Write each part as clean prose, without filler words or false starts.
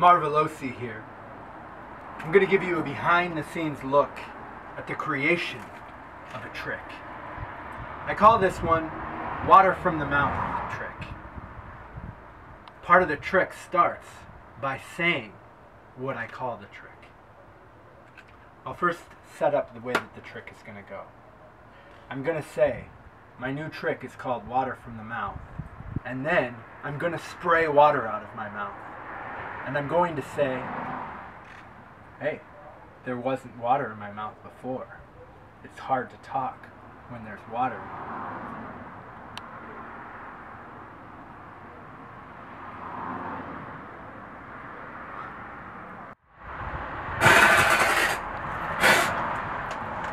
Marvelosi here. I'm going to give you a behind-the-scenes look at the creation of a trick. I call this one water from the mouth trick. Part of the trick starts by saying what I call the trick. I'll first set up the way that the trick is going to go. I'm going to say, my new trick is called water from the mouth. And then I'm going to spray water out of my mouth. And I'm going to say, hey, there wasn't water in my mouth before. It's hard to talk when there's water in my mouth.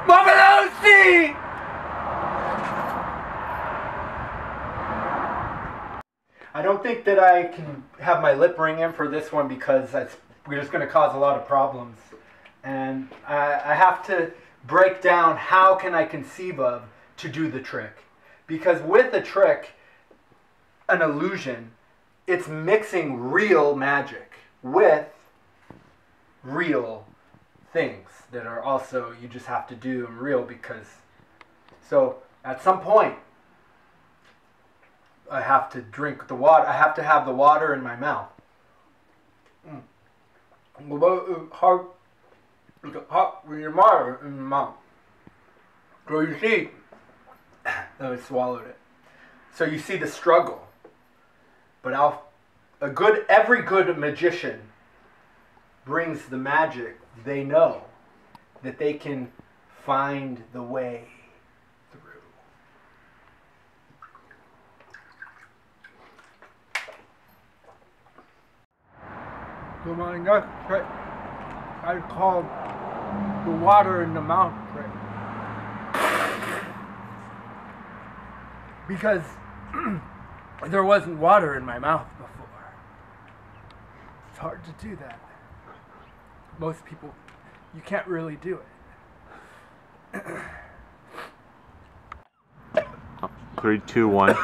Marvelosi! I don't think that I can have my lip ring in for this one because we're just going to cause a lot of problems. And I have to break down how can I conceive of to do the trick. Because with a trick, an illusion, it's mixing real magic with real things that are also, you just have to do them real because, so at some point, I have to drink the water. I have to have the water in my mouth. So you see, no, I swallowed it. So you see the struggle. But every good magician brings the magic. They know that they can find the way. So my next trick, I called the water in the mouth trick. Because there wasn't water in my mouth before. It's hard to do that. Most people, you can't really do it. 3, 2, 1.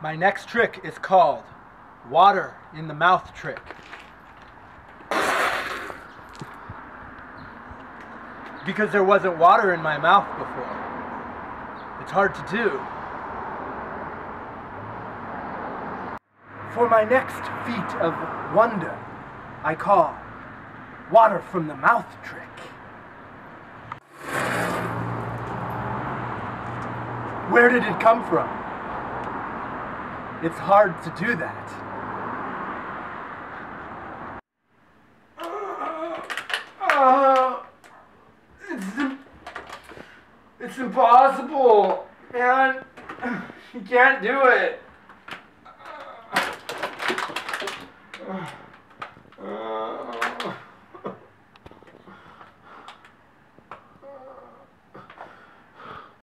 My next trick is called water in the mouth trick. Because there wasn't water in my mouth before. It's hard to do. For my next feat of wonder, I call water from the mouth trick. Where did it come from? It's hard to do that. It's impossible, man. You can't do it.